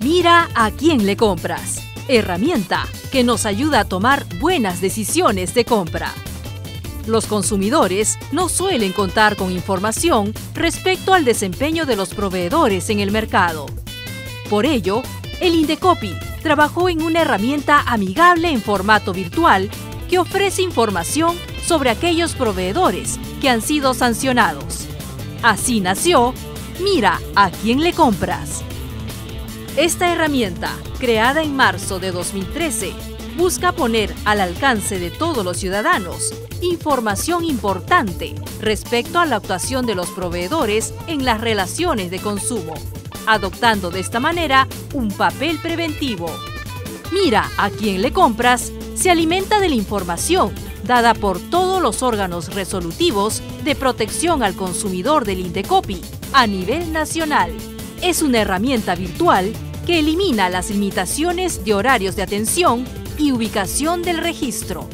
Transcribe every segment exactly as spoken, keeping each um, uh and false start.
Mira a quién le compras. Herramienta que nos ayuda a tomar buenas decisiones de compra. Los consumidores no suelen contar con información respecto al desempeño de los proveedores en el mercado. Por ello, el Indecopi trabajó en una herramienta amigable en formato virtual que ofrece información sobre aquellos proveedores que han sido sancionados. Así nació Mira a quién le compras. Esta herramienta, creada en marzo de dos mil trece, busca poner al alcance de todos los ciudadanos información importante respecto a la actuación de los proveedores en las relaciones de consumo, adoptando de esta manera un papel preventivo. Mira a quién le compras se alimenta de la información dada por todos los órganos resolutivos de protección al consumidor del Indecopi a nivel nacional. Es una herramienta virtual que elimina las limitaciones de horarios de atención y ubicación del registro.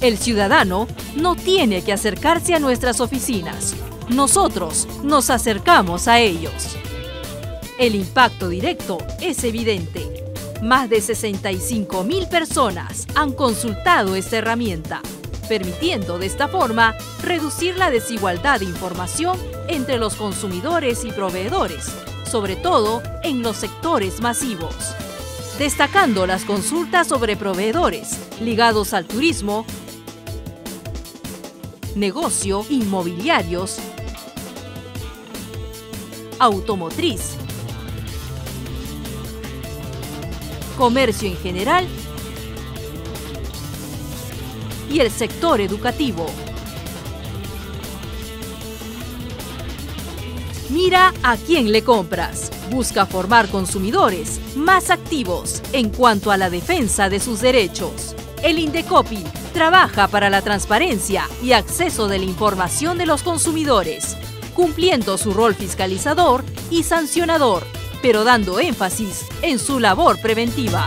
El ciudadano no tiene que acercarse a nuestras oficinas. Nosotros nos acercamos a ellos. El impacto directo es evidente. Más de sesenta y cinco mil personas han consultado esta herramienta, permitiendo de esta forma reducir la desigualdad de información entre los consumidores y proveedores, sobre todo en los sectores masivos. Destacando las consultas sobre proveedores ligados al turismo, negocio, inmobiliarios, automotriz, comercio en general y el sector educativo. Mira a quién le compras. Busca formar consumidores más activos en cuanto a la defensa de sus derechos. El Indecopi trabaja para la transparencia y acceso de la información de los consumidores, cumpliendo su rol fiscalizador y sancionador, pero dando énfasis en su labor preventiva.